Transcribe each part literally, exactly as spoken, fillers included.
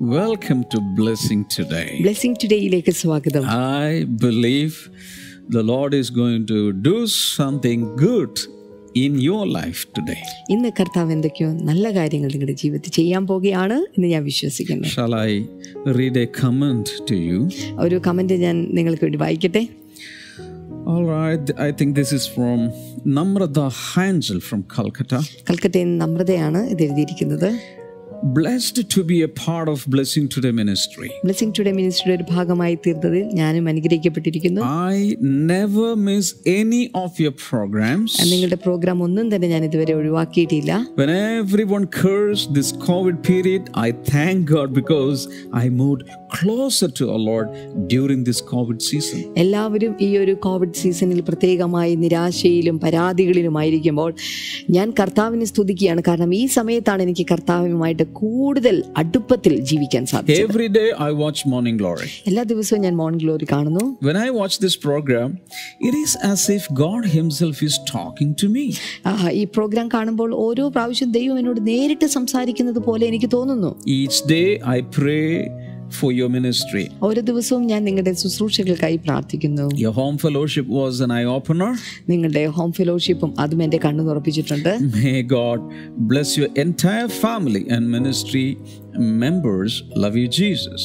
Welcome to Blessing Today. Blessing Todayയിലേക്ക് സ്വാഗതം. I believe the Lord is going to do something good in your life today. ഇന്ന് കർത്താവ് എന്തൊക്കെയോ നല്ല കാര്യങ്ങൾ നിങ്ങളുടെ ജീവിതത്തിൽ ചെയ്യാൻ പോകുകയാണ് എന്ന് ഞാൻ വിശ്വസിക്കുന്നു. Shall I read a comment to you? ഒരു കമന്റ് ഞാൻ നിങ്ങൾക്ക് വേണ്ടി വായിക്കട്ടെ. All right, I think this is from Namrata Hangel from Calcutta. കൽക്കട്ടയിൽ നമ്രതയാണ് ഇത് എഴുതിയിരിക്കുന്നത്. Blessed to be a part of Blessing Today Ministry. Blessing Today Ministry ഒരു ഭാഗമായി തീർന്നതിൽ ഞാനും അനുഗ്രഹിക്കപ്പെട്ടിരിക്കുന്നു. I never miss any of your programs. നിങ്ങളുടെ പ്രോഗ്രാം ഒന്നും തന്നെ ഞാൻ ഇതുവരെ ഒഴിവാക്കിയിട്ടില്ല. When everyone cursed this COVID period, I thank God because I moved closer to our Lord during this COVID season. എല്ലാവരും ഈ ഒരു കോവിഡ് സീസണിൽ പ്രത്യേകമായി നിരാശയിലും പരാതികളിലും ആയിരിക്കുമ്പോൾ ഞാൻ കർത്താവിനെ സ്തുതിക്കുകയാണ്. കാരണം ഈ സമയത്താണ് എനിക്ക് കർത്താവുമായിട്ട് കൂടുതൽ അടുപ്പത്തിൽ ജീവിക്കാൻ സാധിച്ചത്. Every day I watch Morning Glory. എല്ലാ ദിവസവും ഞാൻ Morning Glory കാണുന്നു. When I watch this program, it is as if God himself is talking to me. ആ ഈ പ്രോഗ്രാം കാണുമ്പോൾ ഓരോ പ്രാവശ്യം ദൈവം എന്നോട് നേരിട്ട് സംസാരിക്കുന്നത് പോലെ എനിക്ക് തോന്നുന്നു. Each day I pray for your ministry. ഓരോ ദിവസവും ഞാൻ നിങ്ങളുടെ ശുശ്രൂഷകൾക്കായി പ്രാർത്ഥിക്കുന്നു. Your home fellowship was an eye opener. നിങ്ങളുടെ home fellowshipും അതും എൻ്റെ കണ്ണ് തുറപ്പിച്ചിട്ടുണ്ട്. May God bless your entire family and ministry members. Love you Jesus.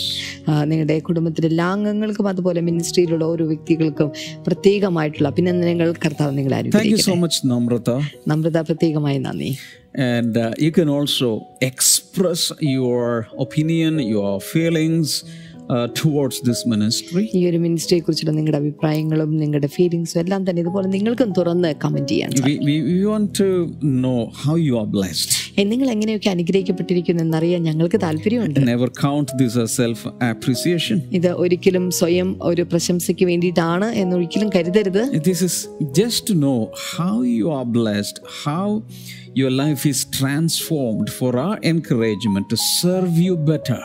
നിങ്ങളുടെ കുടുംബത്തിലെ എല്ലാ അംഗങ്ങൾക്കും അതുപോലെ മിനിസ്ട്രിയിലുള്ള ഓരോ വ്യക്തികൾക്കും പ്രത്യേകമായിട്ടുള്ള അഭിനന്ദനങ്ങൾ. കർത്താവ് നിങ്ങളെ അനുഗ്രഹിക്കട്ടെ. Thank you so much Namrata. Namrata പ്രത്യേകമായി നന്ദി. And uh, you can also express your opinion, your feelings uh, towards this ministry. ഈ ഒരു മിനിസ്ട്രിയെ കുറിച്ചുള്ള നിങ്ങളുടെ അഭിപ്രായങ്ങളും നിങ്ങളുടെ ഫീലിംഗ്സും എല്ലാം തന്നെ ഇതുപോലെ നിങ്ങൾക്കും തുറന്ന് കമന്റ് ചെയ്യാൻ സാധിക്കും. We we want to know how you are blessed. നിങ്ങൾ എങ്ങനെയൊക്കെ അനുഗ്രഹിക്കപ്പെട്ടിരിക്കുന്നു എന്നറിയാൻ ഞങ്ങൾക്ക് താല്പര്യമുണ്ട്. Never count this as self appreciation. ഇത് ഒരിക്കലും സ്വയം ഒരു പ്രശംസയ്ക്ക് വേണ്ടിയിട്ടാണ് എന്ന് ഒരിക്കലും കരുതരുത്. This is just to know how you are blessed, how your life is transformed for our encouragement to serve you better.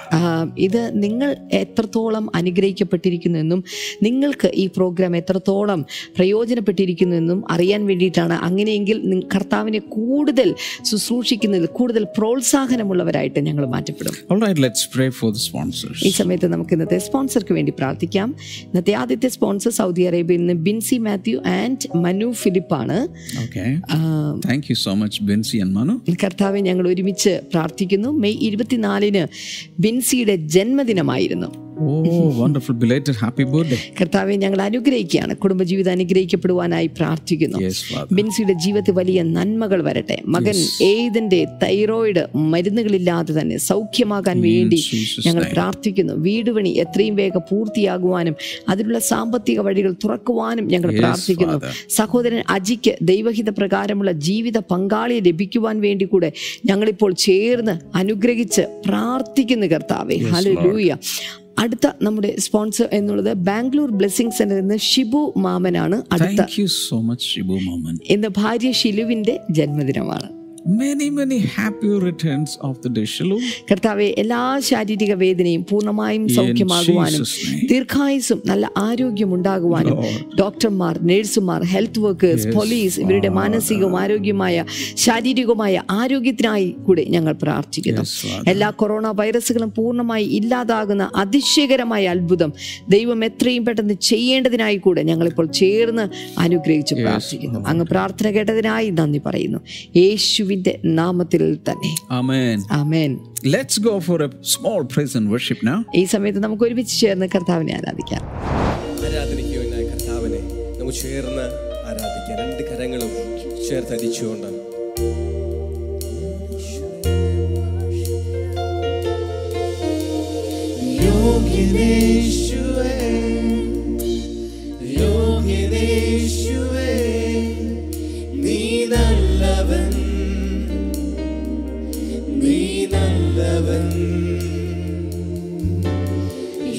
ഇത് നിങ്ങൾ എത്രത്തോളം അനുഗ്രഹിക്കപ്പെട്ടിരിക്കുന്നു എന്നും നിങ്ങൾക്ക് ഈ പ്രോഗ്രാം എത്രത്തോളം പ്രയോജനപ്പെട്ടിരിക്കുന്നു എന്നും അറിയാൻ വേണ്ടിയിട്ടാണ്. അങ്ങനെയെങ്കിൽ കർത്താവിനെ കൂടുതൽ ശുശ്രൂഷിക്കുന്നതിൽ കൂടുതൽ പ്രോത്സാഹനമുള്ളവരായിട്ട് ഞങ്ങൾ മാറ്റപ്പെടും. Alright, let's pray for the sponsors. ഈ സമയത്ത് നമുക്ക് ഇന്നത്തെ സ്പോൺസർക്ക് വേണ്ടി പ്രാർത്ഥിക്കാം. ഇന്നത്തെ ആദ്യത്തെ സ്പോൺസർ സൗദി അറേബ്യയിൽ നിന്ന് ബിൻസി മാത്യു ആൻഡ് മനു ഫിലിപ്പാണ്. Okay. Thank you so much. Bin. കർത്താവെ ഞങ്ങൾ ഒരുമിച്ച് പ്രാർത്ഥിക്കുന്നു. മെയ് ഇരുപത്തിനാലിന് ബിൻസിയുടെ ജന്മദിനമായിരുന്നു. Oh, wonderful belated happy birthday. കർത്താവേ ഞങ്ങൾ അനുഗ്രഹിക്കുകയാണ്. കുടുംബജീവിതം അനുഗ്രഹിക്കപ്പെടുവാനായി പ്രാർത്ഥിക്കുന്നു. ബിൻസിയുടെ ജീവിതത്തിൽ വലിയ നന്മകൾ വരട്ടെ. മകൻ ഏതിന്റെ തൈറോയിഡ് മരുന്നുകളില്ലാതെ തന്നെ സൗഖ്യമാകാൻ വേണ്ടി ഞങ്ങൾ പ്രാർത്ഥിക്കുന്നു. വീടുപണി എത്രയും വേഗം പൂർത്തിയാകുവാനും അതിനുള്ള സാമ്പത്തിക വഴികൾ തുറക്കുവാനും ഞങ്ങൾ പ്രാർത്ഥിക്കുന്നു. സഹോദരൻ അജിക്ക് ദൈവഹിത പ്രകാരമുള്ള ജീവിത പങ്കാളിയെ ലഭിക്കുവാൻ വേണ്ടി കൂടെ ഞങ്ങളിപ്പോൾ ചേർന്ന് അനുഗ്രഹിച്ച് പ്രാർത്ഥിക്കുന്നു കർത്താവേ. ഹല്ലേലൂയ. അടുത്ത നമ്മുടെ സ്പോൺസർ എന്നുള്ളത് ബാംഗ്ലൂർ ബ്ലെസ്സിംഗ് സെന്ററിൽ നിന്ന് ഷിബു മാമനാണ്. അടുത്ത എന്റെ ഭാര്യ ഷിലുവിന്റെ ജന്മദിനമാണ്. Many many happy returns of the day. Shalom. കർത്താവേ എല്ലാ ശാരീരിക വേദനയും പൂർണ്ണമായും സൗഖ്യമാകുവാനും ദീർഘായുസ്സും നല്ല ആരോഗ്യം ഉണ്ടാകുവാനും ഡോക്ടർമാർ, നഴ്സുമാർ, ഹെൽത്ത് വർക്കേഴ്സ്, പോലീസ് ഇവരുടെ മാനസികവും ആരോഗ്യമായ ശാരീരികവുമായ ആരോഗ്യത്തിനായി കൂടെ ഞങ്ങൾ പ്രാർത്ഥിക്കുന്നു. എല്ലാ കൊറോണ വൈറസുകളും പൂർണ്ണമായി ഇല്ലാതാകുന്ന അതിശയകരമായ അത്ഭുതം ദൈവം എത്രയും പെട്ടെന്ന് ചെയ്യേണ്ടതിനായി കൂടെ ഞങ്ങളിപ്പോൾ ചേർന്ന് അനുഗ്രഹിച്ച് പ്രാർത്ഥിക്കുന്നു. അങ്ങ് പ്രാർത്ഥന കേട്ടതിനായി നന്ദി പറയുന്നു യേശുവിൻ നാമത്തിൽ തന്നെ. ആമേൻ. ആമേൻ. Let's go for a small praise and worship now. ഈ സമയത്ത് നമുക്ക് ഒരുമിച്ച് ചേർന്ന് കർത്താവിനെ ആരാധിക്കാം. ആരാധനയ്ക്കുള്ള കർത്താവിനെ നമുക്ക് ചേർന്ന് ആരാധിക്കാം. രണ്ട് കരങ്ങളും ചേർത്ത് അടിച്ചുകൊണ്ട് യോഗ്യനേശുവേ യോഗ്യനേശുവേ നീ നല്ലവൻ നല്ലവൻ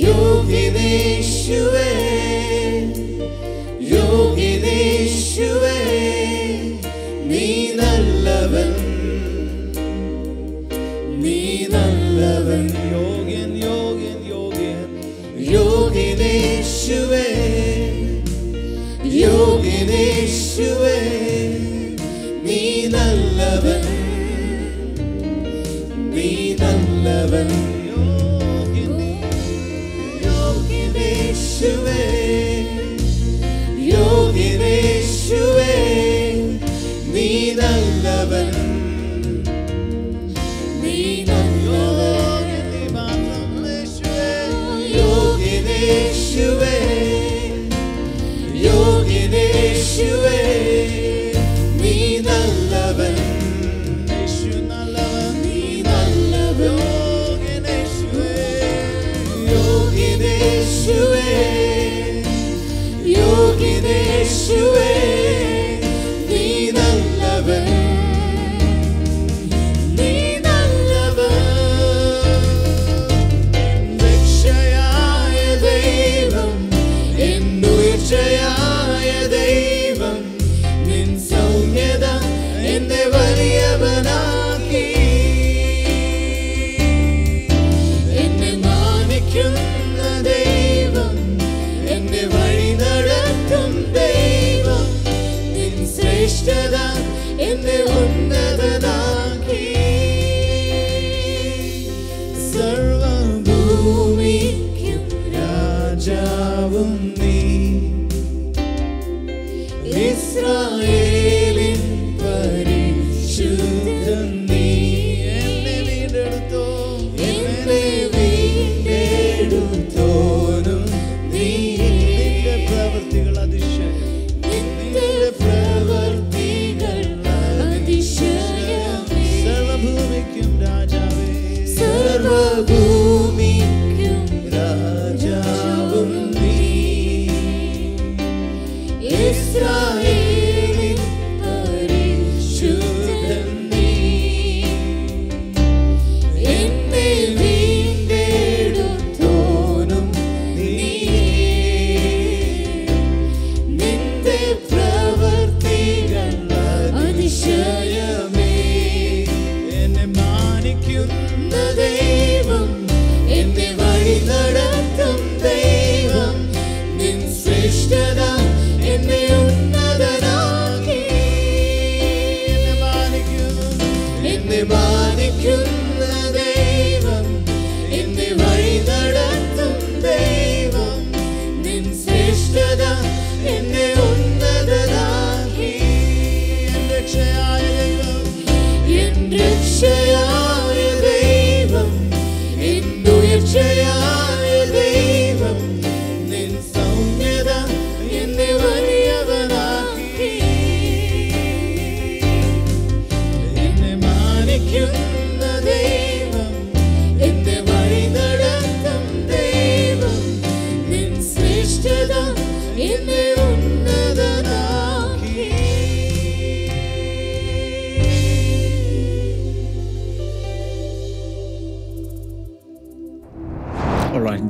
യോഗ്യനേശുവേ യോഗ്യനേശുവേ നീ നല്ലവൻ നീ നല്ലവൻ യോഗ്യൻ യോഗ്യൻ യോഗ്യൻ യോഗ്യനേശുവേ യോഗ്യനേശുവേ നീ നല്ലവൻ. Be the loving.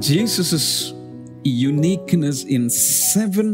Jesus' uniqueness in seven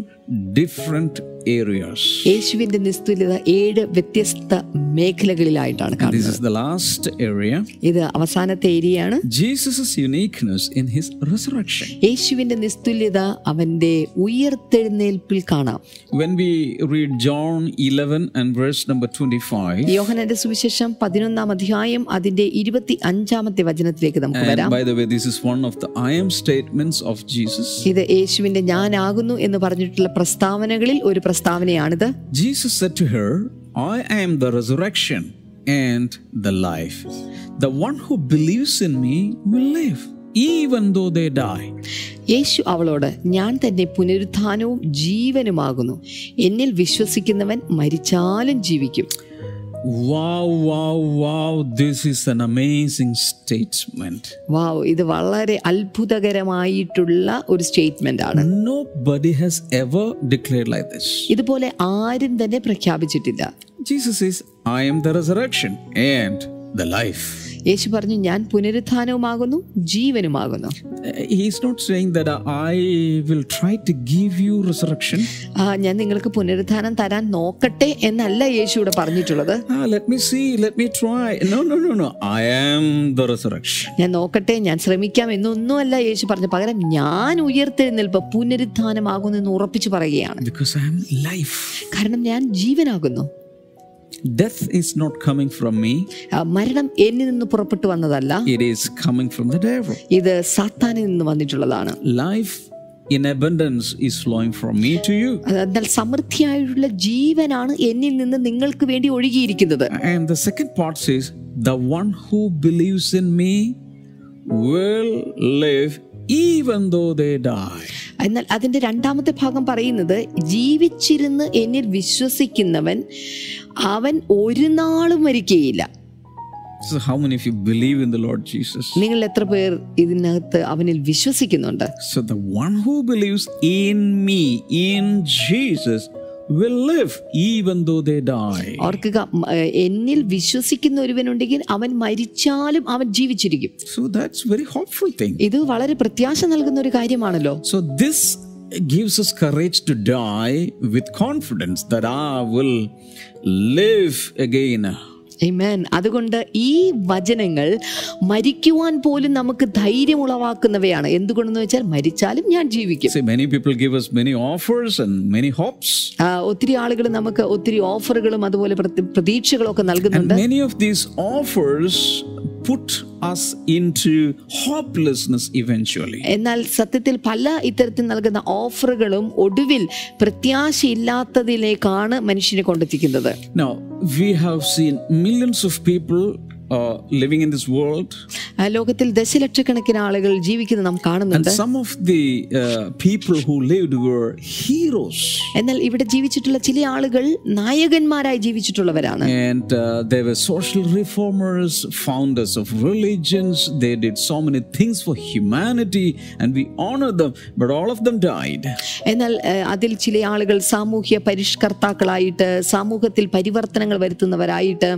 different areas. യേശുവിന്റെ നിസ്തുല്യത ഏഴ് വ്യത്യസ്ത മേഖലകളിലായിട്ടാണ് കാണുന്നത്. This is the last area. ഇത് അവസാനത്തെ ഏരിയയാണ്. Jesus' uniqueness in his resurrection. യേശുവിന്റെ നിസ്തുല്യത അവന്റെ ഉയർത്തെഴുന്നേൽപ്പിൽ കാണാം. When we read John eleven and verse number twenty-five. യോഹന്നാന്റെ സുവിശേഷം പതിനൊന്നാം അധ്യായം അതിന്റെ ഇരുപത്തിയഞ്ചാമത്തെ വചനത്തിലേക്ക് നമുക്ക് വരാം. And by the way, this is one of the I am statements of Jesus. ഇത് യേശുവിന്റെ ഞാനാകുന്നു എന്ന് പറഞ്ഞിട്ടുള്ള പ്രസ്താവനകളിൽ ഒരു പ്രസ്താവനയാണിത്. Jesus said to her, I am the resurrection and the life. The one who believes in me will live even though they die. യേശു അവളോട്, ഞാൻ തന്നെ പുനരുത്ഥാനവും ജീവനുമാകുന്നു, എന്നിൽ വിശ്വസിക്കുന്നവൻ മരിച്ചാലും ജീവിക്കും. Wow, wow, wow, this is an amazing statement. Wow, ഇത് വളരെ അത്ഭുതകരമായിട്ടുള്ള ഒരു സ്റ്റേറ്റ്മെന്റ് ആണ്. Nobody has ever declared like this. ഇതുപോലെ ആരും തന്നെ പ്രഖ്യാപിച്ചിട്ടില്ല. Jesus says, I am the resurrection and the life. യേശു പറഞ്ഞു, ഞാൻ പുനരുത്ഥാനവുമാകുന്നു ജീവനുമാകുന്നു. He is not saying that I will try to give you resurrection. ഞാൻ നിങ്ങൾക്ക് പുനരുത്ഥാനം തരാൻ നോക്കട്ടെ എന്നല്ല യേശു ഇവിടെ പറഞ്ഞിട്ടുള്ളത്. Let me see, let me try. No, no, no, no. I am the resurrection. ഞാൻ നോക്കട്ടെ, ഞാൻ ശ്രമിക്കാം എന്നൊന്നും അല്ല യേശു പറഞ്ഞു. പകരം ഞാൻ ഉയർത്തെഴുന്നേൽപ്പ് പുനരുത്ഥാനമാകുന്നു എന്ന് ഉറപ്പിച്ചു പറയുകയാണ്. Because I am life. കാരണം ഞാൻ ജീവനാകുന്നു. Death is not coming from me. മരണം എന്നിൽ നിന്ന് പുറപ്പെട്ടു വന്നതല്ല. It is coming from the devil. ഇത് സാത്താനിൽ നിന്ന് വന്നിട്ടുള്ളതാണ്. Life in abundance is flowing from me to you. എന്നാൽ സമൃദ്ധിയായുള്ള ജീവനാണ് എന്നിൽ നിന്ന് നിങ്ങൾക്ക് വേണ്ടി ഒഴുകിയിരിക്കുന്നത്. And the second part says, the one who believes in me will live even though they die. എന്നാൽ അതിന്റെ രണ്ടാമത്തെ ഭാഗം പറയുന്നത്, ജീവിച്ചിരുന്ന് എന്നിൽ വിശ്വസിക്കുന്നവൻ അവൻ ഒരു നാളും മരിക്കുകയില്ല. So how many of you believe in the Lord Jesus? നിങ്ങൾ എത്ര പേർ ഇതിനകത്ത് അവനിൽ വിശ്വസിക്കുന്നുണ്ട്? So the one who believes in me, in Jesus, will live even though they die. ഓർക്കുക, എന്നിൽ വിശ്വസിക്കുന്ന ഒരുവനുണ്ടെങ്കിൽ അവൻ മരിച്ചാലും അവൻ ജീവിച്ചിരിക്കും. So that's very hopeful thing. ഇത് വളരെ പ്രത്യാശ നൽകുന്ന ഒരു കാര്യമാണല്ലോ. So this gives us courage to die with confidence that I will live again. Amen. അതുകൊണ്ട് ഈ വചനങ്ങൾ മരിക്കുവാൻ പോലും നമുക്ക് ധൈര്യം ഉളവാക്കുന്നവയാണ്. എന്തുകൊണ്ടെന്ന് വെച്ചാൽ മരിച്ചാലും ഞാൻ ജീവിക്കും. See, many people give us many offers and many hopes. ഒത്തിരി ആളുകൾ നമുക്ക് ഒത്തിരി ഓഫറുകളും അതുപോലെ പ്രതീക്ഷകളൊക്കെ നൽകുന്നുണ്ട്. Many of these offers put us into hopelessness eventually. എന്നാൽ സത്യത്തിൽ പല ഇത്തരത്തിൽ നൽകുന്ന ഓഫറുകളും ഒടുവിൽ പ്രത്യാശയില്ലാത്തതിലേക്കാണ് മനുഷ്യനെ കൊണ്ടെത്തിക്കുന്നത്. Now we have seen millions of people uh, living in this world. ലോകത്തിൽ ദശലക്ഷക്കണക്കിന് ആളുകൾ ജീവിക്കുന്നത് നാം കാണുന്നുണ്ട്. And some of the uh, people who lived were heroes. എന്നാൽ ഇവിടെ ജീവിച്ചിട്ടുള്ള ചില ആളുകൾ നായകന്മാരായി ജീവിച്ചിട്ടുള്ളവരാണ്. And uh, they were social reformers, founders of religions. They did so many things for humanity and we honor them, but all of them died. എന്നാൽ അതിൽ ചില ആളുകൾ സാമൂഹ്യ പരിഷ്കർത്താക്കളായിട്ട്, സമൂഹത്തിൽ പരിവർത്തനങ്ങൾ വരുത്തുന്നവരായിട്ട്,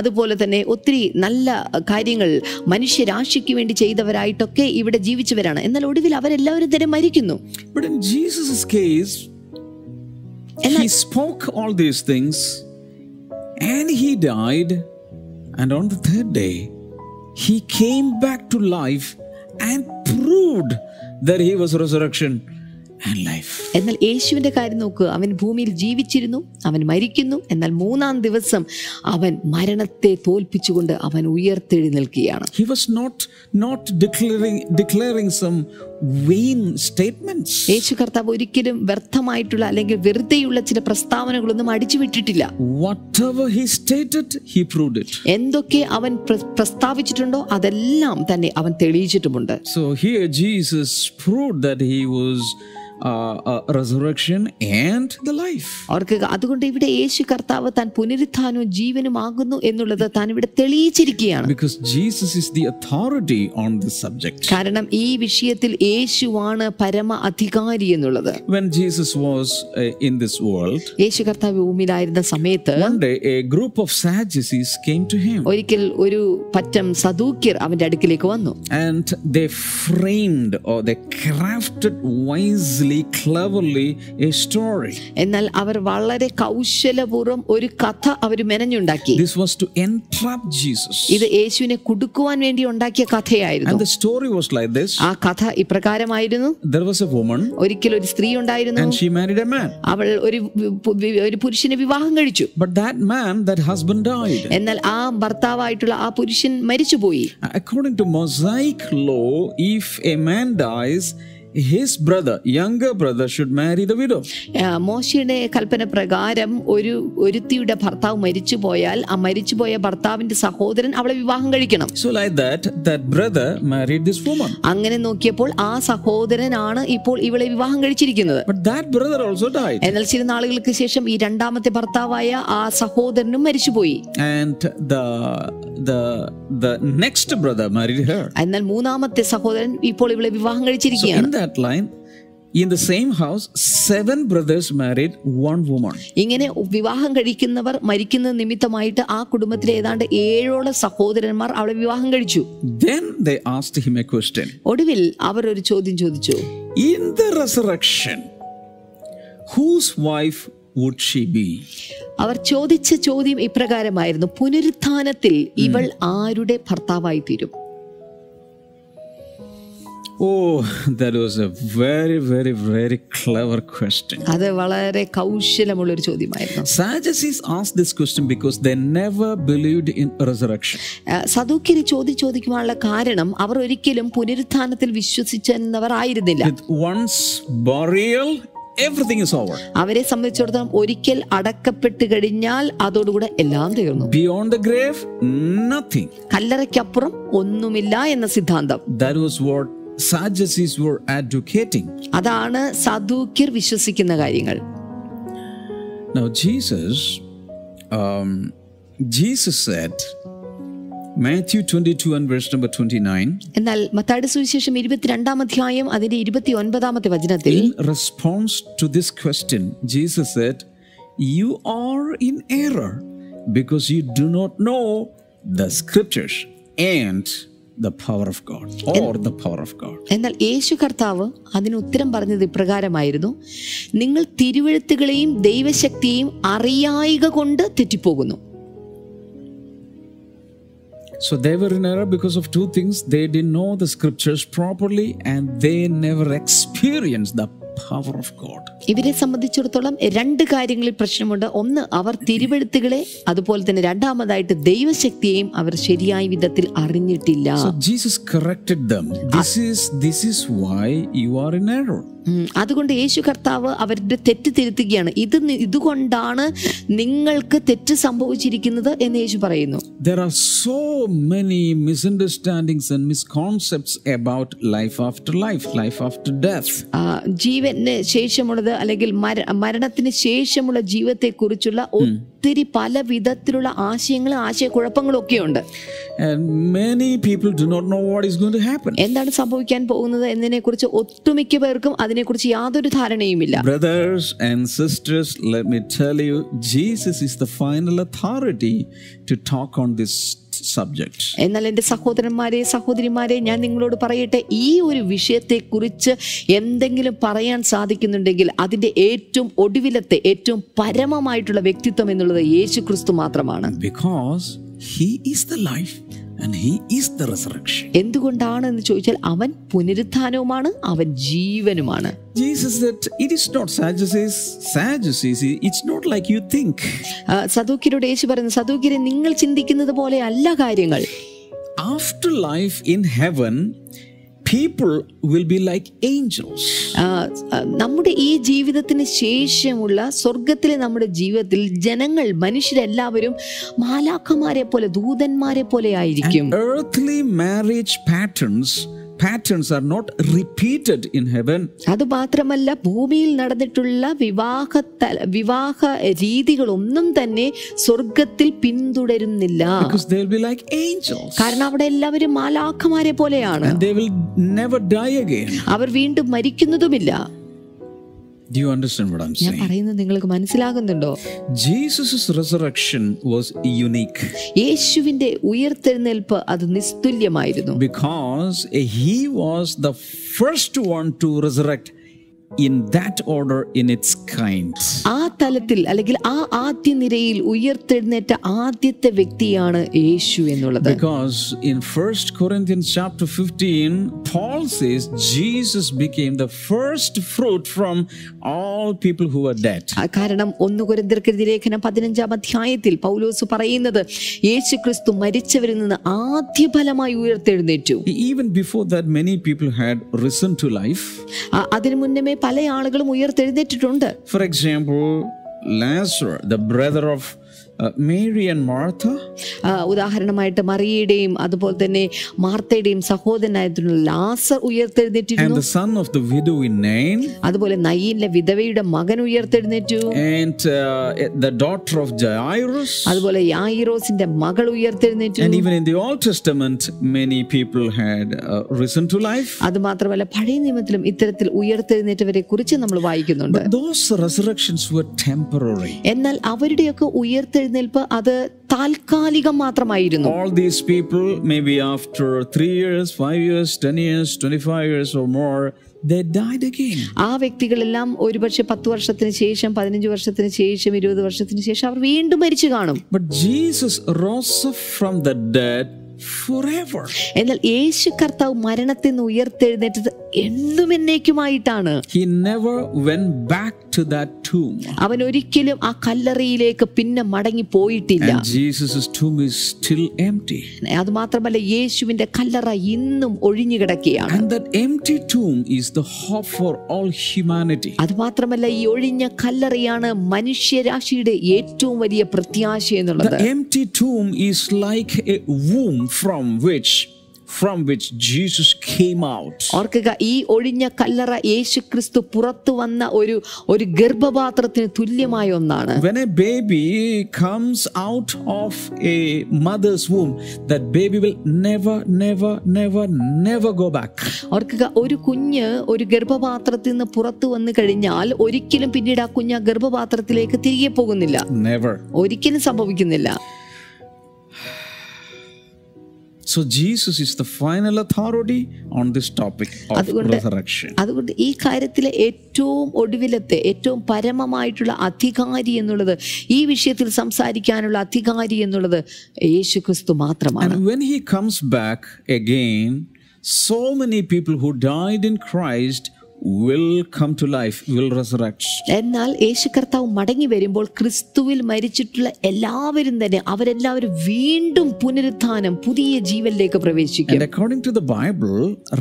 അതുപോലെ തന്നെ ഒത്തിരി നല്ല കാര്യങ്ങൾ മനുഷ്യരാശിക്ക് വേണ്ടി ചെയ്തവരായിട്ടൊക്കെ ഇവിടെ ജീവിച്ചവരാണ്. എന്നാൽ ഒടുവിൽ അവരെല്ലാവരും തന്നെ മരിക്കുന്നു. But in Jesus' case, he spoke all these things and he died, and on the third day he came back to life and proved that he was resurrection and life. എന്നാൽ യേശുവിന്റെ കാര്യം നോക്കുക, അവൻ ഭൂമിയിൽ ജീവിച്ചിരുന്നു, അവൻ മരിക്കുന്നു, എന്നാൽ മൂന്നാം ദിവസം അവൻ മരണത്തെ തോൽപ്പിച്ചുകൊണ്ട് അവൻ ഉയർത്തെഴുന്നേൽക്കുകയാണ്. He was not not declaring declaring some vain statements. യേശു കർത്താവ് ഒരിക്കലും വ്യർത്ഥമായിട്ടുള്ള അല്ലെങ്കിൽ വെറുതെയുള്ള ചില പ്രസ്താവനകളൊന്നും അടിച്ചുവിട്ടിട്ടില്ല. Whatever he stated, he proved it. എന്തൊക്കെ അവൻ പ്രസ്താവിച്ചിട്ടുണ്ടോ അതെല്ലാം തന്നെ അവൻ തെളിയിച്ചിട്ടുമുണ്ട്. So here Jesus proved that he was a uh, uh, resurrection and the life. അവർക്ക് അതുകൊണ്ട് ഇവിടെ യേശു കർത്താവ് താൻ പുനരുത്ഥാനവും ജീവനുമാകുന്നു എന്നുള്ളത് താൻ ഇവിടെ തെളിയിച്ചിരിക്കുകയാണ്. Because Jesus is the authority on this subject. കാരണം ഈ വിഷയത്തിൽ യേശുവാണ് പരമ അധികാരി എന്നുള്ളത്. When Jesus was uh, in this world, യേശു കർത്താവ് ഭൂമിയിലായിരുന്ന സമയത്ത് one day a group of Sadducees came to him. ഒരിക്കൽ ഒരു പറ്റം സദൂക്യർ അവന്റെ അടുക്കിലേക്ക് വന്നു. And they framed or they crafted wisely cleverly a story. എന്നാൽ അവർ വളരെ കൗശലപൂർവം ഒരു കഥ അവർ മെനഞ്ഞുണ്ടാക്കി. This was to entrap Jesus. ഇത് യേശുവിനെ കുടുക്കുവാൻ വേണ്ടി ഉണ്ടാക്കിയ കഥയായിരുന്നു. And the story was like this. ആ കഥ ഇപ്രകാരമായിരുന്നു. There was a woman. ഒരിക്കൽ ഒരു സ്ത്രീ ഉണ്ടായിരുന്നു. And she married a man. അവൾ ഒരു ഒരു പുരുഷനെ വിവാഹം കഴിച്ചു. But that man, that husband died. എന്നാൽ ആ ഭർത്താവായിട്ടുള്ള ആ പുരുഷൻ മരിച്ചുപോയി. According to Mosaic law, if a man dies, his brother, younger brother, should marry the widow. മോശയുടെ കൽപ്പന പ്രകാരം ഒരു ഒരുത്തിയുടെ ഭർത്താവ് മരിച്ചു പോയാൽ ആ മരിച്ചു പോയ ഭർത്താവിന്റെ സഹോദരൻ അവളെ വിവാഹം കഴിക്കണം. So like that, that brother married this woman. അങ്ങനെ നോക്കിയപ്പോൾ ആ സഹോദരനാണ് ഇപ്പോൾ ഇവളെ വിവാഹം കഴിച്ചിരിക്കുന്നത്. But that brother also died. എന്നാൽ ചില നാളുകൾക്ക് ശേഷം ഈ രണ്ടാമത്തെ ഭർത്താവായ ആ സഹോദരനും മരിച്ചുപോയി. And the the the next brother married her. എന്നാൽ മൂന്നാമത്തെ സഹോദരൻ ഇപ്പോൾ ഇവളെ വിവാഹം കഴിച്ചിരിക്കുകയാണ്. That line, in the same house seven brothers married one woman. ഇങ്ങനെ വിവാഹം കഴിക്കുന്നവർ മരിക്കുന്ന നിമിത്തമായിട്ട് ആ കുടുംബത്തിലെ ഏതാണ്ട് ഏഴോളം സഹോദരന്മാർ അവളെ വിവാഹം കഴിച്ചു. Then they asked him a question. ഒടുവിൽ അവർ ഒരു ചോദ്യം ചോദിച്ചു. In the resurrection, whose wife would she be? അവർ ചോദിച്ച ചോദ്യം ഇപ്രകാരമായിരുന്നു, പുനരുത്ഥാനത്തിൽ ഇവൾ ആരുടെ ഭർത്താവായി തീരും? Oh, that was a very very very clever question. അത് വളരെ കൗശലമുള്ള ഒരു ചോദ്യമായിരുന്നു. Sadducees asked this question because they never believed in resurrection. സദൂക്യർ ചോദിച്ചു ചോദിക്കുവാനുള്ള കാരണം അവർ ഒരിക്കലും പുനരുത്ഥാനത്തിൽ വിശ്വസിച്ചെന്നവർ ആയിരുന്നില്ല. With once burial, everything is over. അവരെ സംബന്ധിച്ചിടത്തോളം ഒരിക്കൽ അടക്കപ്പെട്ട് കഴിഞ്ഞാൽ അതോടുകൂടെ എല്ലാം തീർന്നു. Beyond the grave, nothing. കല്ലറയ്ക്കപ്പുറം ഒന്നുമില്ല എന്ന സിദ്ധാന്തം. That was what Sadducees were advocating. അതാണ് സദൂക്യർ വിശ്വസിക്കുന്ന കാര്യങ്ങൾ. Now Jesus um Jesus said Matthew twenty-two and verse number twenty-nine. എന്നാൽ മത്തായിയുടെ സുവിശേഷം ഇരുപത്തിരണ്ടാം അധ്യായം അതിന്റെ ഇരുപത്തിയൊൻപതാമത്തെ വചനത്തിൽ in response to this question Jesus said, you are in error because you do not know the scriptures and the power of God or the power of God. എന്നാൽ യേശു കർത്താവ് അതിന് ഉത്തരം പറഞ്ഞത് ഇപ്രകാരമായിരുന്നു, നിങ്ങൾ തിരുവെഴുത്തുകളെയും ദൈവശക്തിയെയും അറിയായിക കൊണ്ട് തെറ്റിപ്പോകുന്നു. So they were in error because of two things. They didn't know the scriptures properly and they never experienced the power of God. ഇവരെ സംബന്ധിച്ചിടത്തോളം രണ്ട് കാര്യങ്ങളിൽ പ്രശ്നമുണ്ട്. ഒന്ന്, അവർ തിരുവെഴുത്തുകളെ, അതുപോലെ തന്നെ രണ്ടാമതായിട്ട് ദൈവശക്തിയെയും അവർ ശരിയായ വിധത്തിൽ അറിഞ്ഞിട്ടില്ല. So Jesus corrected them. This is this is why you are in error. അതുകൊണ്ട് യേശു കർത്താവ് അവരുടെ തെറ്റ് തിരുത്തുകയാണ്. ഇത് ഇതുകൊണ്ടാണ് നിങ്ങൾക്ക് തെറ്റ് സംഭവിച്ചിരിക്കുന്നത് എന്ന് യേശു പറയുന്നു. There are so many misunderstandings and misconceptions about life after life, life after death. ജീവന് ശേഷമുള്ളത് അല്ലെങ്കിൽ മരണത്തിന് ശേഷമുള്ള ജീവിതത്തെ കുറിച്ചുള്ള ഒത്തിരി പല വിധത്തിലുള്ള ആശയങ്ങളും ആശയക്കുഴപ്പങ്ങളും ഒക്കെയുണ്ട്. Many people do not know what is going to happen. എന്താണ് സംഭവിക്കാൻ പോകുന്നത് എന്നതിനെ കുറിച്ച് ഒട്ടുമിക്ക പേർക്കും അതിനെക്കുറിച്ച് യാതൊരു ധാരണയുമില്ല. Brothers and sisters, let me tell you, Jesus is the final authority to talk on this subject. എന്നാൽ എൻ്റെ സഹോദരന്മാരെ സഹോദരിമാരെ, ഞാൻ നിങ്ങളോട് പറയട്ടെ, ഈ ഒരു വിഷയത്തെ കുറിച്ച് എന്തെങ്കിലും പറയാൻ സാധിക്കുന്നുണ്ടെങ്കിൽ അതിന്റെ ഏറ്റവും ഒടുവിലത്തെ ഏറ്റവും പരമമായിട്ടുള്ള വ്യക്തിത്വം എന്നുള്ളത് യേശുക്രിസ്തു മാത്രമാണ്. Because he is the life. and he is the resurrection. എന്തുകൊണ്ടാണ് എന്ന് ചോദിച്ചാൽ അവൻ പുനരുത്ഥാനവുമാണ്, അവൻ ജീവനുമാണ്. Jesus said it is not Sadducees, Sadducees it's not like you think. സദൂക്യരോട് യേശു പറഞ്ഞു, സദൂക്യരെ നിങ്ങൾ ചിന്തിക്കുന്നത് പോലെ അല്ല കാര്യങ്ങൾ. After life in heaven people will be like angels. നമ്മുടെ ഈ ജീവിതത്തിന് ശേഷമുള്ള സ്വർഗ്ഗത്തിലെ നമ്മുടെ ജീവിതത്തിൽ ജനങ്ങൾ മനുഷ്യരെല്ലാവരും മാലാഖമാരെ പോലെ ദൂതന്മാരെ പോലെ ആയിരിക്കും. Earthly marriage patterns patterns are not repeated in heaven. അത് മാത്രമല്ല ഭൂമിയിൽ നടന്നിട്ടുള്ള വിവാഹ വിവാഹ രീതികൾ ഒന്നും തന്നെ സ്വർഗ്ഗത്തിൽ പിന്തുടരുന്നില്ല. Because they will be like angels. കാരണം അവിടെ എല്ലാവരും മാലാഖമാരെ പോലെയാണ്. And they will never die again. അവർ വീണ്ടും മരിക്കുന്നതുമില്ല. Do you understand what I'm saying? ഞാൻ പറയുന്നത് നിങ്ങൾക്ക് മനസ്സിലാകുന്നുണ്ടോ? Jesus' resurrection was unique. യേശുവിന്റെ ഉയർത്തെഴുന്നേൽപ്പ് അത് നിസ്തുല്യമായിരുന്നു. Because he was the first one to resurrect in that order in its kind. ആ തലത്തിൽ അല്ലെങ്കിൽ ആ ആദ്യ നിരയിൽ ഉയർത്തെഴുന്നേറ്റ ആദ്യത്തെ വ്യക്തിയാണ് യേശു എന്നുള്ളത്. Because in First Corinthians chapter fifteen Paul says Jesus became the first fruit from all people who were dead. കാരണം ഒന്ന് കൊരിന്ത്യർക്ക് ലേഖനം പതിനഞ്ചാം അധ്യായത്തിൽ പൗലോസ് പറയുന്നത് യേശുക്രിസ്തു മരിച്ചവരിൽ നിന്ന് ആദ്യഫലമായി ഉയർത്തെഴുന്നേറ്റു. Even before that many people had risen to life. അതിനു മുന്നമേ പല ആളുകളും ഉയർത്തെഴുന്നേറ്റിട്ടുണ്ട്. For example Lazarus, the brother of uh, Mary and Martha. ഉദാഹരണമായിട്ട് മറിയയുടെയും അതുപോലെ തന്നെ മാർത്തയുടെയും സഹോദരനായിട്ടുള്ള ലാസർ ഉയർത്തെഴുന്നേറ്റിരുന്നു. And the son of the widow in Nain. അതുപോലെ നൈനിലെ വിധവയുടെ മകൻ ഉയർത്തെഴുന്നേറ്റു. And uh, the daughter of Jairus. അതുപോലെ യായിറോസിന്റെ മകൾ ഉയർത്തെഴുന്നേറ്റു. And even in the Old Testament many people had uh, risen to life. അതുമാത്രമല്ല പഴയ നിയമത്തിലും ഇത്തരത്തിൽ ഉയർത്തെഴുന്നേറ്റവരെക്കുറിച്ച് നമ്മൾ വായിക്കുന്നുണ്ട്. But those resurrections were temporary. എന്നാൽ അവരുടെയൊക്കെ ഉയർത്തെഴുന്നേൽപ്പ് അത് താൽക്കാലികം മാത്രമായിരുന്നു. All these people maybe after three years, five years, ten years, twenty-five years or more they died again. ആ വ്യക്തികളെല്ലാം ഒരുപക്ഷേ പത്ത് വർഷത്തിന് ശേഷം പതിനഞ്ച് വർഷത്തിന് ശേഷം ഇരുപത് വർഷത്തിന് ശേഷം അവർ വീണ്ടും മരിച്ചു കാണും. But Jesus rose from the dead forever. എന്നാൽ യേശു കർത്താവ് മരണത്തിൽ നിന്ന് ഉയർത്തെഴുന്നേറ്റത് എന്നും എന്നേക്കുമായിട്ടാണ്. He never went back to that tomb. അവൻ ഒരിക്കലും ആ കല്ലറയിലേക്ക് പിന്നെ മടങ്ങി പോയിട്ടില്ല. And Jesus's tomb is still empty. അത് മാത്രമല്ല യേശുവിന്റെ കല്ലറ ഇന്നും ഒഴിഞ്ഞു കിടക്കുകയാണ്. And that empty tomb is the hope for all humanity. അത് മാത്രമല്ല ഈ ഒഴിഞ്ഞ കല്ലറയാണ് മനുഷ്യരാശിയുടെ ഏറ്റവും വലിയ പ്രത്യാശ എന്നുള്ളത്. The empty tomb is like a womb from which from which Jesus came out. ഓർക്കുക ഈ ഒഴിഞ്ഞ കല്ലറ യേശുക്രിസ്തു പുറത്തു വന്ന ഒരു ഒരു ഗർഭപാത്രത്തിന് തുല്യമായ ഒന്നാണ്. When a baby comes out of a mother's womb that baby will never never never never go back. ഓർക്കുക ഒരു കുഞ്ഞ് ഒരു ഗർഭപാത്രത്തിൽ നിന്ന് പുറത്തു വന്നു കഴിഞ്ഞാൽ ഒരിക്കലും പിന്നീട് ആ കുഞ്ഞ് ആ ഗർഭപാത്രത്തിലേക്ക് തിരികെ പോകുന്നില്ല. Never. ഒരിക്കലും സംഭവിക്കുന്നില്ല. So Jesus is the final authority on this topic of resurrection. അതുകൊണ്ട് ഈ കാര്യത്തിലെ ഏറ്റവും ഒടുവിലത്തെ ഏറ്റവും പരമമായിട്ടുള്ള അധികാരി എന്നുള്ളത് ഈ വിഷയത്തിൽ സംസാരിക്കാനുള്ള അധികാരി എന്നുള്ളത് യേശുക്രിസ്തു മാത്രമാണ്. And when he comes back again so many people who died in Christ will come to life, will resurrect. എന്നാൽ യേശു കർത്താവ് മടങ്ങി വരുമ്പോൾ ക്രിസ്തുവിൽ മരിച്ചിട്ടുള്ള എല്ലാവരും തന്നെ അവരെല്ലാവരും വീണ്ടും പുനരുത്ഥാനം പുതിയ ജീവനിലേക്ക് പ്രവേശിക്കും. And according to the Bible,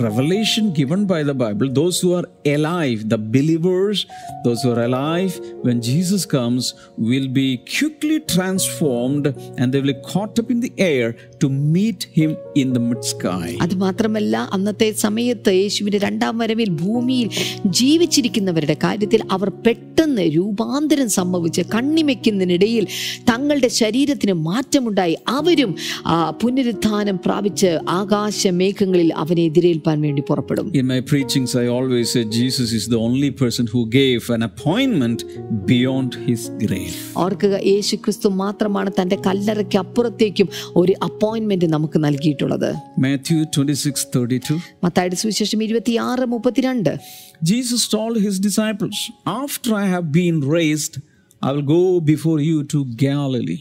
revelation given by the Bible, those who are alive, the believers, those who are alive when Jesus comes will be quickly transformed and they will be caught up in the air to meet him in the mid sky. അത് മാത്രമല്ല അന്നത്തെ സമയത്ത് യേശുവിന്റെ രണ്ടാം വരവിൽ ഭൂമിയിൽ ജീവിച്ചിരിക്കുന്നവരുടെ കാര്യത്തിൽ അവർ പെട്ടെന്ന് രൂപാന്തരം സംഭവിച്ച് കണ്ണിമയ്ക്കുന്നതിനിടയിൽ തങ്ങളുടെ ശരീരത്തിന് മാറ്റമുണ്ടായി അവരും പുനരുത്ഥാനം പ്രാപിച്ച് ആകാശ മേഘങ്ങളിൽ അവനെ എതിരേൽപ്പാൻ വേണ്ടി പുറപ്പെടും. In my preachings I always say Jesus is the only person who gave an appointment beyond his grave. ഓർക്കുക യേശുക്രിസ്തു മാത്രമാണ് തന്റെ കല്ലറയ്ക്ക് അപ്പുറത്തേക്കും ഒരു അപ്പോയിന്റ്മെന്റ് നമുക്ക് നൽകിയിട്ടുള്ളത്. Matthew twenty-six thirty-two. മത്തായിയുടെ സുവിശേഷം ഇരുപത്തിയാറ് മുപ്പത്തിരണ്ട്. Jesus told his disciples, after I have been raised I will go before you to Galilee.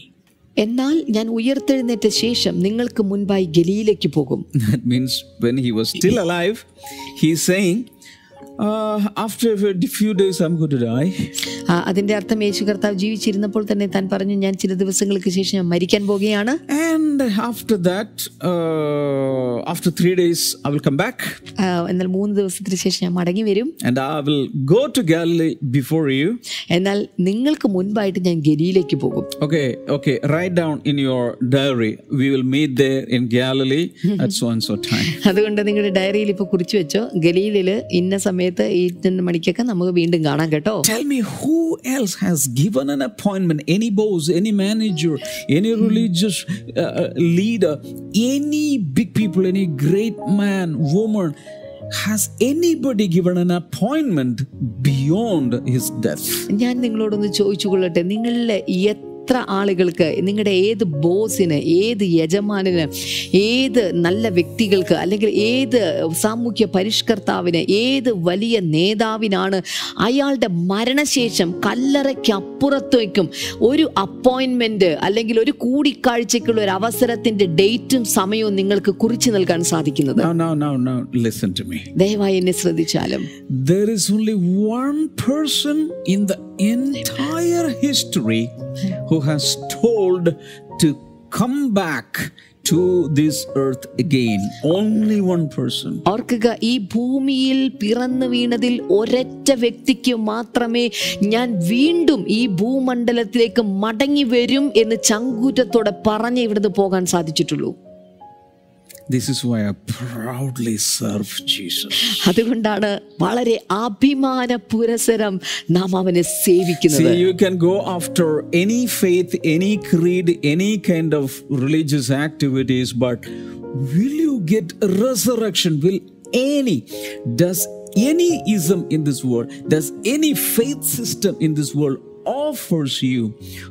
എന്നാൽ ഞാൻ ഉയർത്തെഴുന്നേറ്റ ശേഷം നിങ്ങൾക്ക് മുൻപായി ഗലീലയിലേക്ക് പോകും. That means when he was still alive, he is saying, uh, after a few days I'm going to die. അതിന്റെ അർത്ഥം യേശു കർത്താവ് ജീവിച്ചിരുന്നപ്പോൾ തന്നെ താൻ പറഞ്ഞു, ഞാൻ ചില ദിവസങ്ങൾക്ക് ശേഷം ഞാൻ മരിക്കാൻ പോകുകയാണ്. And after that, uh, after three days I will come back. എന്നാൽ മൂന്ന് ദിവസത്തിന് ശേഷം ഞാൻ മടങ്ങി വരും. And I will go to Galilee before you. എന്നാൽ നിങ്ങൾക്ക് മുൻപായിട്ട് ഞാൻ ഗലീലയിലേക്ക് പോകും. Okay, okay, write down in your diary. We will meet there in Galilee at so and so time. അതുകൊണ്ട് നിങ്ങളുടെ ഡയറിയിൽ ഇപ്പോ കുറിച്ചു വെച്ചോ, ഗലീലയിൽ ഇന്ന സമയത്ത് എട്ട് മണിക്കൊക്കെ നമുക്ക് വീണ്ടും കാണാം കേട്ടോ. Tell me, who else has given an appointment? Any boss, any manager, any religious uh, leader, any big people, any great man, woman, has anybody given an appointment beyond his death? ഞാൻ നിങ്ങളോടൊന്ന് ചോദിച്ചുകൊള്ളട്ടെ, നിങ്ങളിൽ എത്ര ആളുകൾക്ക്, നിങ്ങളുടെ ഏത് ബോസിന്, ഏത് യജമാനന്, ഏത് നല്ല വ്യക്തികൾക്ക്, അല്ലെങ്കിൽ ഏത് സാമൂഹ്യ പരിഷ്കർത്താവിന്, ഏത് വലിയ നേതാവിനാണ് അയാളുടെ മരണശേഷം കല്ലറയ്ക്കപ്പുറത്തേക്കും ഒരു അപ്പോയിൻമെൻറ്റ് അല്ലെങ്കിൽ ഒരു കൂടിക്കാഴ്ചയ്ക്കുള്ള ഒരു അവസരത്തിൻ്റെ ഡേറ്റും സമയവും നിങ്ങൾക്ക് കുറിച്ച് നൽകാൻ സാധിക്കുന്നത്? ദയവായി എന്നെ ശ്രദ്ധിച്ചാലും, there is only one person in the entire history who has told to come back to this earth again. Only one person. ഓർക്കുക, ഈ ഭൂമിയിൽ പിറന്നു വീണതിൽ ഒരൊറ്റ വ്യക്തിക്ക് മാത്രമേ ഞാൻ വീണ്ടും ഈ ഭൂമണ്ഡലത്തിലേക്ക് മടങ്ങി വരും എന്ന് ചങ്കൂറ്റത്തോടെ പറഞ്ഞ് ഇവിടുന്ന് പോകാൻ സാധിച്ചിട്ടുള്ളൂ. This is why I proudly serve Jesus. അതുകൊണ്ടാണ് വളരെ അഭിമാനപുരസരം നാം അവനെ സേവിക്കുന്നത്. See, you can go after any faith, any creed, any kind of religious activities, but will you get resurrection? Will any, does any ism in this world, does any faith system in this world offers you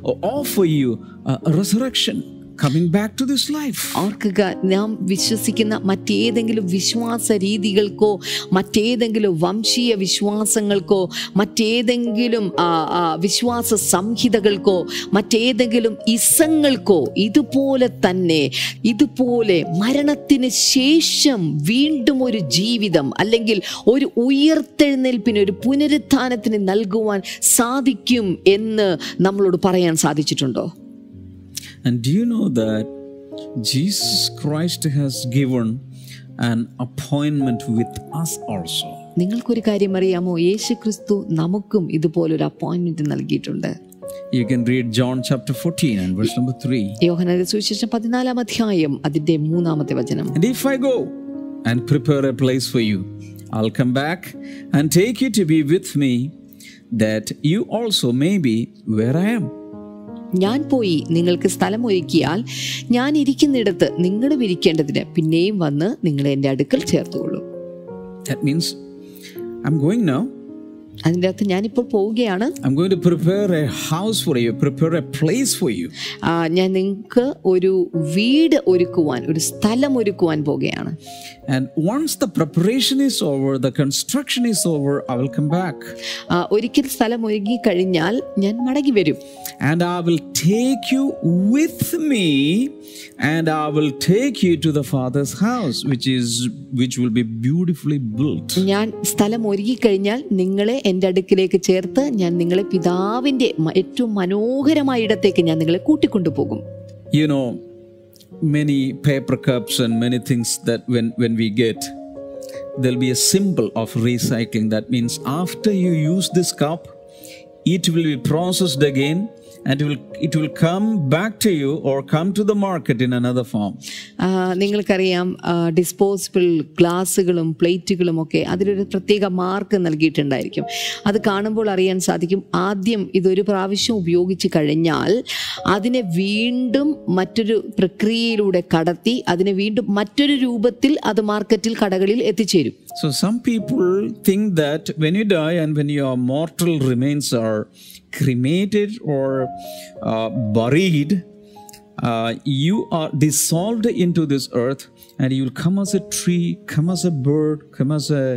or offer you a resurrection? Coming back to this life. ഓർക്കുക, നാം വിശ്വസിക്കുന്ന മറ്റേതെങ്കിലും വിശ്വാസ രീതികൾക്കോ മറ്റേതെങ്കിലും വംശീയ വിശ്വാസങ്ങൾക്കോ മറ്റേതെങ്കിലും വിശ്വാസ സംഹിതകൾക്കോ മറ്റേതെങ്കിലും ഇസങ്ങൾക്കോ ഇതുപോലെ തന്നെ ഇതുപോലെ മരണത്തിന് ശേഷം വീണ്ടും ഒരു ജീവിതം അല്ലെങ്കിൽ ഒരു ഉയർത്തെഴുന്നേൽപ്പിന്, ഒരു പുനരുത്ഥാനത്തിന് നൽകുവാൻ സാധിക്കും എന്ന് നമ്മളോട് പറയാൻ സാധിച്ചിട്ടുണ്ടോ? And do you know that Jesus Christ has given an appointment with us also? നിങ്ങൾക്കൊരു കാര്യം അറിയാമോ? യേശുക്രിസ്തു നമുക്കും ഇതുപോലൊരു അപ്പോയിന്റ്മെന്റ് നൽകിയിട്ടുണ്ട്. You can read John chapter fourteen and verse number three. യോഹന്നാന്റെ സുവിശേഷം പതിനാലാം അധ്യായം അതിന്റെ മൂന്നാമത്തെ വചനം. And if I go and prepare a place for you, I'll come back and take you to be with me, that you also may be where I am. ഞാൻ പോയി നിങ്ങൾക്ക് സ്ഥലമൊരുക്കിയാൽ ഞാൻ ഇരിക്കുന്നിടത്ത് നിങ്ങളും ഇരിക്കേണ്ടതിന് പിന്നെയും വന്ന് നിങ്ങളെ എൻ്റെ അടുക്കൽ ചേർത്തുകൊള്ളൂ. That means I'm going now. അതിന്റെ അർത്ഥം ഞാനിപ്പോൾ പോവുകയാണ്. I'm going to prepare a house for you, prepare a place for you. ഞാൻ നിങ്ങൾക്ക് ഒരു വീട് ഒരുക്കുവാൻ, ഒരു സ്ഥലം ഒരുക്കുവാൻ പോവുകയാണ്. And once the preparation is over, the construction is over, I will come back. ഒരിക്കൽ സ്ഥലം ഒരുക്കി കഴിഞ്ഞാൽ ഞാൻ മടങ്ങി വരും. And I will take you with me, and I will take you to the Father's house, which is which will be beautifully built. ഞാൻ സ്ഥലം ഒരുക്കി കഴിഞ്ഞാൽ നിങ്ങളെ എൻ്റെ അടുക്കിലേക്ക് ചേർത്ത് ഞാൻ നിങ്ങളെ പിതാവിൻ്റെ ഏറ്റവും മനോഹരമായ ഇടത്തേക്ക് ഞാൻ നിങ്ങളെ കൂട്ടിക്കൊണ്ടുപോകും. You know, many paper cups and many things that when when we get, there'll be a symbol of recycling. That means after you use this cup, it will be processed again. And it will, it will come back to you or come to the market in another form. നിങ്ങൾക്കറിയാം, disposable ഗ്ലാസുകളും പ്ലേറ്റുകളും ഒക്കെ അതിലൊരു പ്രത്യേക mark നൽകിയിട്ടുണ്ടായിരിക്കും. അത് കാണുമ്പോൾ അറിയാൻ സാധിക്കും, ആദ്യം ഇതൊരു പ്രാവശ്യം ഉപയോഗിച്ച് കഴിഞ്ഞാൽ അതിനെ വീണ്ടും മറ്റൊരു പ്രക്രിയയിലൂടെ കടത്തി അതിനെ വീണ്ടും മറ്റൊരു രൂപത്തിൽ അത് മാർക്കറ്റിൽ, കടകളിൽ എത്തിച്ചേരും. So some people think that when you die and when your mortal remains are cremated or uh, buried, uh, you are dissolved into this earth and you will come as a tree, come as a bird, come as a,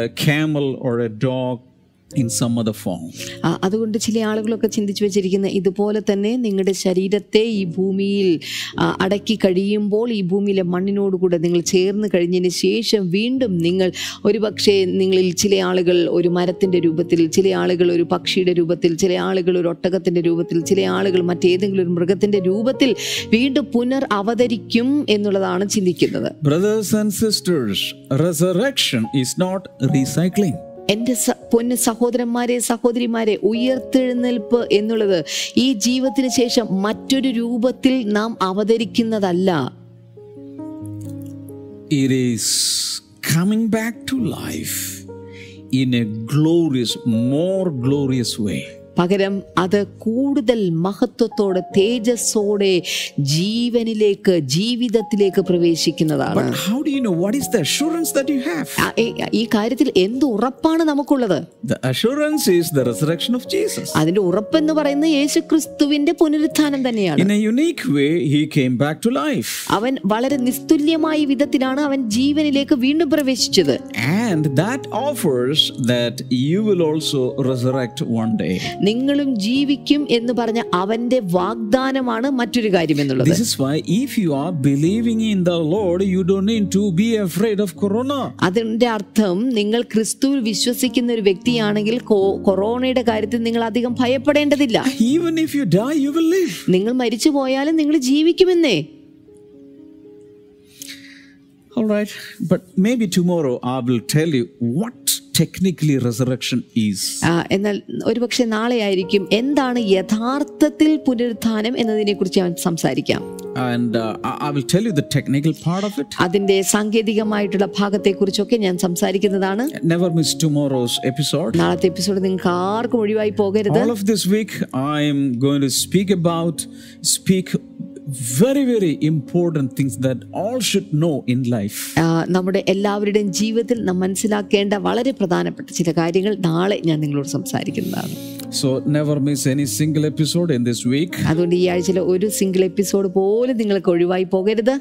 a camel or a dog, in some other form. അതുകൊണ്ട് ചില ആളുകളൊക്കെ ചിന്തിച്ചു വെച്ചിരിക്കുന്ന ഇതുപോലെ തന്നെ നിങ്ങളുടെ ശരീരത്തെ ഈ ഭൂമിയിൽ അടക്കി കഴിയുമ്പോൾ ഈ ഭൂമിയിലെ മണ്ണിനോട് കൂടെ നിങ്ങൾ ചേർന്ന് കഴിഞ്ഞതിന് ശേഷം വീണ്ടും നിങ്ങൾ ഒരുപക്ഷെ നിങ്ങളിൽ ചില ആളുകൾ ഒരു മരത്തിൻ്റെ രൂപത്തിൽ, ചില ആളുകൾ ഒരു പക്ഷിയുടെ രൂപത്തിൽ, ചില ആളുകൾ ഒരു ഒട്ടകത്തിൻ്റെ രൂപത്തിൽ, ചില ആളുകൾ മറ്റേതെങ്കിലും ഒരു മൃഗത്തിൻ്റെ രൂപത്തിൽ വീണ്ടും പുനർ അവതരിക്കും എന്നുള്ളതാണ് ചിന്തിക്കുന്നത്. Brothers and sisters, resurrection is not recycling. എൻ്റെ പൊന്ന് സഹോദരന്മാരെ സഹോദരിമാരെ, ഉയർത്തെഴുന്നേൽപ്പ് എന്നുള്ളത് ഈ ജീവിതത്തിന് ശേഷം മറ്റൊരു രൂപത്തിൽ നാം അവതരിക്കുന്നതല്ല. It is coming back to life in a glorious, more glorious way. പകരം അത് കൂടുതൽ മഹത്വത്തോടെ തേജസ്സോടെ ജീവനിലേക്ക് ജീവിതത്തിലേക്ക് പ്രവേശിക്കുന്നതാണ്. How do you know what is the assurance that you have? ഈ കാര്യത്തിൽ എന്ത് ഉറപ്പാണ് നമുക്കുള്ളത്? The assurance is the resurrection of Jesus. അതിന്റെ ഉറപ്പ് എന്ന് പറയുന്നത് യേശുക്രിസ്തുവിന്റെ പുനരുത്ഥാനം തന്നെയാണ്. In a unique way he came back to life. അവൻ വളരെ നിസ്തുല്യമായ വിധത്തിലാണ് അവൻ ജീവനിലേക്ക് വീണ്ടും പ്രവേശിച്ചത്. And that offers that you will also resurrect one day. നിങ്ങളും ജീവിക്കും എന്ന് പറഞ്ഞ അവന്റെ വാഗ്ദാനമാണ് മറ്റൊരു കാര്യം എന്നുള്ളത്. This is why if you are believing in the Lord you don't need to be afraid of corona. അതിന്റെ അർത്ഥം നിങ്ങൾ ക്രിസ്തുവിൽ വിശ്വസിക്കുന്ന ഒരു വ്യക്തിയാണെങ്കിൽ കൊറോണയുടെ കാര്യത്തിൽ നിങ്ങൾ അധികം ഭയപ്പെടേണ്ടതില്ല. Even if you die you will live. നിങ്ങൾ മരിച്ചു പോയാലും നിങ്ങൾ ജീവിക്കുമെന്നേ. All right, but maybe tomorrow I will tell you what technically resurrection is. എന്നാൽ ഒരുപക്ഷെ നാളെ ആയിരിക്കും എന്താണ് യഥാർത്ഥത്തിൽ പുനരുത്ഥാനം എന്നതിനെക്കുറിച്ച് ഞാൻ സംസാരിക്കാം. And uh, I will tell you the technical part of it. അതിന്റെ സാങ്കേതികമായിട്ടുള്ള ഭാഗത്തെക്കുറിച്ചൊക്കെ ഞാൻ സംസാരിക്കുന്നതാണ്. Never miss tomorrow's episode. നാളത്തെ എപ്പിസോഡ് നിങ്ങൾക്ക് ആർക്കും ഒഴിവായി പോകരുത്. All of this week I am going to speak about speak very very important things that all should know in life. നമ്മുടെ എല്ലാവരുടെയും ജീവിതത്തിൽ നാം മനസ്സിലാക്കേണ്ട വളരെ പ്രധാനപ്പെട്ട ചില കാര്യങ്ങൾ നാളെ ഞാൻ നിങ്ങളോട് സംസാരിക്കുന്നതാണ്. So never miss any single episode in this week. അതുകൊണ്ട് ഈ ആഴ്ചയിലെ ഒരു സിംഗിൾ എപ്പിസോഡ് പോലും നിങ്ങൾക്ക് ഒഴിവായി പോകരുത്.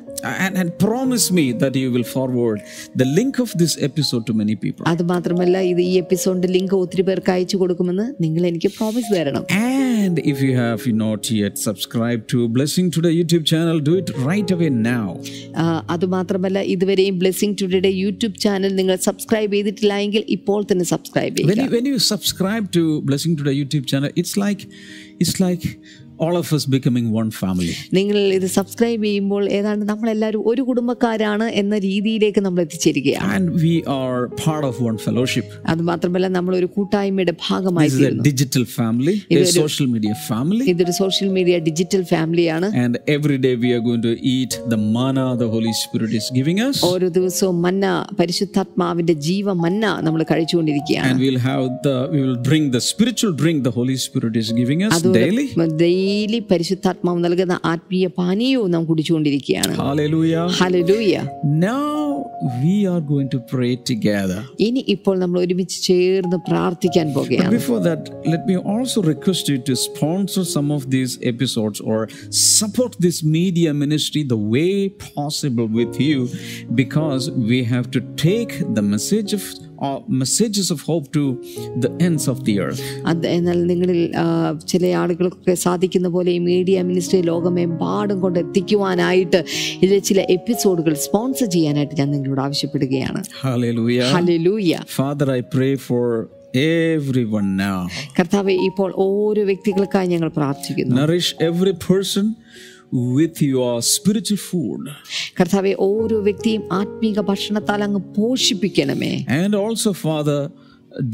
And, and promise me that you will forward the link of this episode to many people. അതുമാത്രമല്ല ഇത് ഈ എപ്പിസോഡിന്റെ ലിങ്ക് ഒത്തിരി പേർക്ക് അയച്ചു കൊടുക്കുമെന്ന് നിങ്ങൾ എനിക്ക് പ്രോമിസ് തരണം. And if you have not yet subscribed to Blessing Today YouTube channel, do it right away now. അതുമാത്രമല്ല ഇതുവരെയും Blessing Today YouTube channel നിങ്ങൾ സബ്സ്ക്രൈബ് ചെയ്തിട്ടില്ലെങ്കിൽ ഇപ്പോൾ തന്നെ സബ്സ്ക്രൈബ് ചെയ്യുക. When you, when you subscribe to Blessing Today YouTube channel, it's like it's like all of us becoming one family. നിങ്ങൾ ഇത് subscribe ചെയ്യുമ്പോൾ ഏതാണ്ട് നമ്മൾ എല്ലാവരും ഒരു കുടുംബക്കാരാണ് എന്ന രീതിയിലേക്ക് നമ്മൾ എത്തിച്ചേരുകയാണ്. And we are part of one fellowship. അതുമാത്രമല്ല നമ്മൾ ഒരു കൂട്ടായ്മയുടെ ഭാഗമായി തീരുന്നു. This is a digital family, a social media family. ഇതൊരു social media digital family ആണ്. And every day we are going to eat the manna the Holy Spirit is giving us. ഓരോ ദിവസവും മന്ന പരിശുദ്ധാത്മാവിന്റെ ജീവ മന്ന നമ്മൾ കഴിച്ചുകൊണ്ടിരിക്കുകയാണ്. And we will have the we will bring the spiritual drink the Holy Spirit is giving us daily. ീലി പരിശുദ്ധാത്മാവ് നൽകുന്ന ആത്മീയ പാനീയവും നാം കുടിച്ചുകൊണ്ടിരിക്കുകയാണ്. Hallelujah hallelujah. Now we are going to pray together. ഇനി ഇപ്പോൾ നമ്മൾ ഒരുമിച്ച് ചേർന്ന് പ്രാർത്ഥിക്കാൻ പോകുകയാണ്. Before that, let me also request you to sponsor some of these episodes or support this media ministry the way possible with you, because we have to take the message of or messages of hope to the ends of the earth. എന്നാൽ നിങ്ങളിൽ ചില ആളുകൾക്കൊക്കെ സാധിക്കുന്ന പോലെ ഈ media ministry ലോകമെമ്പാടും കൊണ്ട് എത്തിക്കുവാനായിട്ട് ഇതിലെ ചില എപ്പിസോഡുകൾ സ്പോൺസർ ചെയ്യാനായിട്ട് ഞാൻ നിങ്ങളോട് ആവശ്യപ്പെടുകയാണ്. Hallelujah hallelujah. Father, I pray for everyone now. കർത്താവേ, ഇപ്പോൾ ഓരോ വ്യക്തികൾക്കായി ഞങ്ങൾ പ്രാർത്ഥിക്കുന്നു. Nourish every person with your spiritual food. കർത്താവേ, ഓരോ വ്യക്തിയും ആത്മീക ഭക്ഷണത്താൽ അങ്ങ് പോഷിപ്പിക്കണമേ. And also, Father,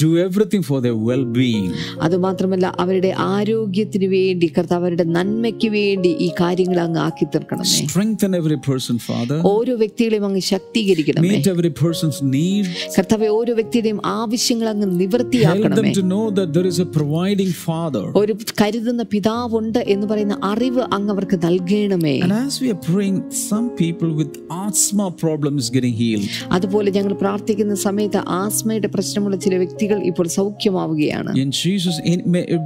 do everything for their well-being. അതുമാത്രമല്ല അവരുടെ ആരോഗ്യത്തിനു വേണ്ടി കർത്താവേ, അവരുടെ നന്മയ്ക്ക് വേണ്ടി ഈ കാര്യങ്ങൾ അങ്ങ് ആക്കി തീർക്കണമേ. Strengthen every person, Father. ഓരോ വ്യക്തികളെയും അങ്ങ് ശക്തീകരിക്കണമേ. Meet every person's needs. കർത്താവേ, ഓരോ വ്യക്തിയുടെയും ആവശ്യങ്ങൾ അങ്ങ് നിവർത്തിയാക്കണമേ. Help them to know that there is a providing Father. ഒരു കരുതുന്ന പിതാവുണ്ട് എന്ന് പറയുന്ന അറിവ് അങ്ങ് അവർക്ക് നൽകണമേ. And as we are praying, some people with asthma problems getting healed. അതുപോലെ ഞങ്ങൾ പ്രാർത്ഥിക്കുന്ന സമയത്ത് ആസ്മയുടെ പ്രശ്നമുള്ള ചില വ്യക്തികൾ ഇപ്പോൾ സൗഖ്യമാവുകയാണ്. In Jesus,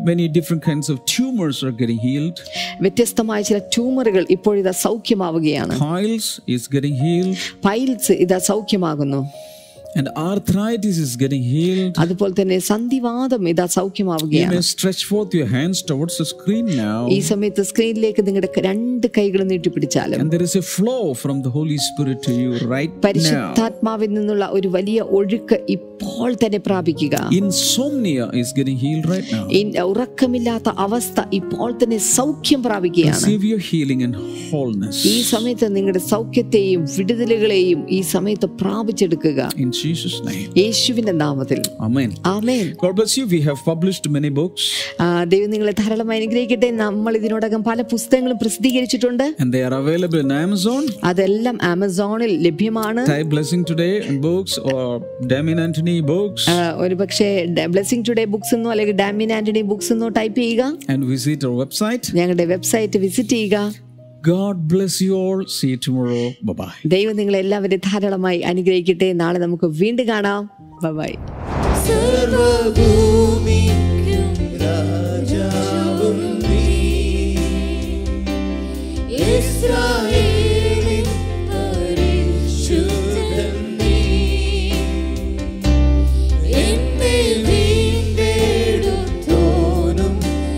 many different kinds of tumors are getting healed. വ്യത്യസ്തമായ ചില ട്യൂമറുകൾ ഇപ്പോൾ ഇതാ സൗഖ്യമാവുകയാണ്. Piles is getting healed. Piles ഇതാ സൗഖ്യമാകുന്നു. And arthritis is getting healed. അതുപോലെ തന്നെ സന്ധിവാതം ഇതാ സൗഖ്യമാവുകയാണ്. You may stretch forth your hands towards the screen now. ഈ സമയത്ത് സ്ക്രീനിലേക്ക് നിങ്ങളുടെ രണ്ട് കൈകൾ നീട്ടിപ്പിടിച്ചാലും. And there is a flow from the Holy Spirit to you right now. പരിശുദ്ധാത്മാവിൽ നിന്നുള്ള ഒരു വലിയ ഒഴുക്ക് ഇപ്പോൾ തന്നെ പ്രാപിക്കുക. Insomnia is getting healed right now. ഈ ഉറക്കമില്ലാത്ത അവസ്ഥ ഇപ്പോൾ തന്നെ സൗഖ്യം പ്രാപിക്കുകയാണ്. Receive your healing and wholeness. ഈ സമയത്ത് നിങ്ങളുടെ സൗഖ്യത്തെയും വിടുതലുകളെയും ഈ സമയത്ത് പ്രാപിച്ചെടുക്കുക. Jesus name. യേശുവിന്റെ നാമത്തിൽ. Amen. Amen. God bless you. We have published many books. ദൈവം നിങ്ങളെ ധാരാളമായി അനുഗ്രഹിക്കട്ടെ. നമ്മൾ ഇതിനോടകം പല പുസ്തകങ്ങളും പ്രസിദ്ധീകരിച്ചിട്ടുണ്ട്. And they are available in Amazon. അതെല്ലാം ആമസോണിൽ ലഭ്യമാണ്. Type Blessing Today books or Damien Antony books. ഒരുപക്ഷേ Blessing Today books എന്നോ അല്ലെങ്കിൽ Damien Antony books എന്നോ ടൈപ്പ് ചെയ്യുക. And visit our website. ഞങ്ങളുടെ വെബ്സൈറ്റ് വിസിറ്റ് ചെയ്യുക. God bless you all. See you tomorrow. Bye bye. ദൈവം നിങ്ങളെ എല്ലാവരെയും ധാരാളമായി അനുഗ്രഹിക്കട്ടെ. നാളെ നമുക്ക് വീണ്ടും കാണാം. Bye bye. സർവഭൂമിക്കും രാജാവും നീ ഇസ്രായേലിൻ പരിശുദ്ധൻ നീ എന്നെ വീണ്ടെടുത്തോനും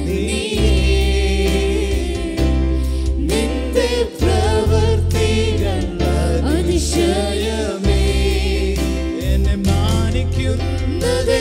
നീ Shayame, enne manikkunnu.